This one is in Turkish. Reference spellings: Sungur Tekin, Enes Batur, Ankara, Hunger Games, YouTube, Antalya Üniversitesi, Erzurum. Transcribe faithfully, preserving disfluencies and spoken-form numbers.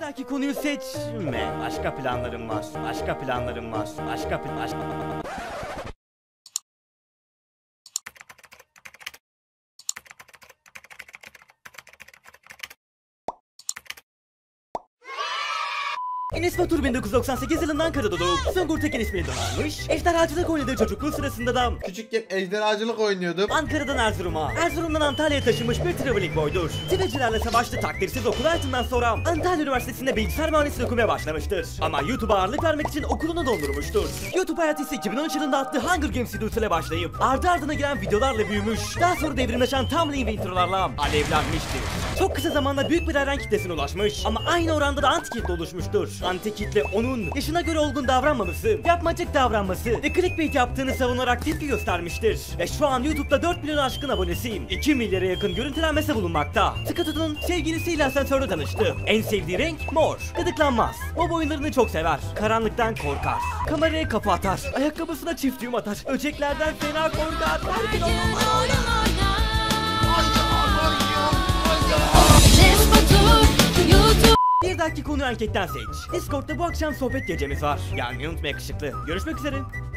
Aklındaki konuyu seçme. Başka planlarım var. Başka planlarım var. Başka plan... Başka... Enes Batur bin dokuz yüz doksan sekiz yılında Ankara'da doğup Sungur Tekin ismini donanmış, ejderhacılık oynadığı çocukluğu sırasında da küçükken ejderhacılık oynuyordum. Ankara'dan Erzurum'a, Erzurum'dan Antalya'ya taşınmış bir traveling boy'dur. Tibecilerle savaştı, takdirsiz okul hayatından sonra Antalya Üniversitesi'nde bilgisayar mühendisliği okumaya başlamıştır. Ama YouTube'a ağırlık vermek için okulunu dondurmuştur. YouTube hayatı ise iki bin on üç yılında attığı Hunger Games videosuyla başlayıp ardı ardına giren videolarla büyümüş. Daha sonra devrimleşen thumbnail ve introlarla alevlenmiştir. Çok kısa zamanda büyük bir hayran kitlesine ulaşmış ama aynı oranda da anti kitle oluşmuştur. Anti kitle onun yaşına göre olgun davranmaması, yapmacık davranması ve clickbait yaptığını savunarak tepki göstermiştir. Ve şu an YouTube'da dört milyon aşkın abonesiyim. iki milyara yakın görüntülenmesi bulunmakta. Sıkı tutunun sevgilisiyle asansörde tanıştı. En sevdiği renk mor. Gıdıklanmaz. O boyunlarını çok sever. Karanlıktan korkar. Kameraya kafa atar. Ayakkabısına çift düğüm atar. Öceklerden fena korkar. Herkes onun... Bir dahaki konuyu anketten seç. Discord'da bu akşam sohbet gecemiz var. Gelmeyi unutma yakışıklı. Görüşmek üzere.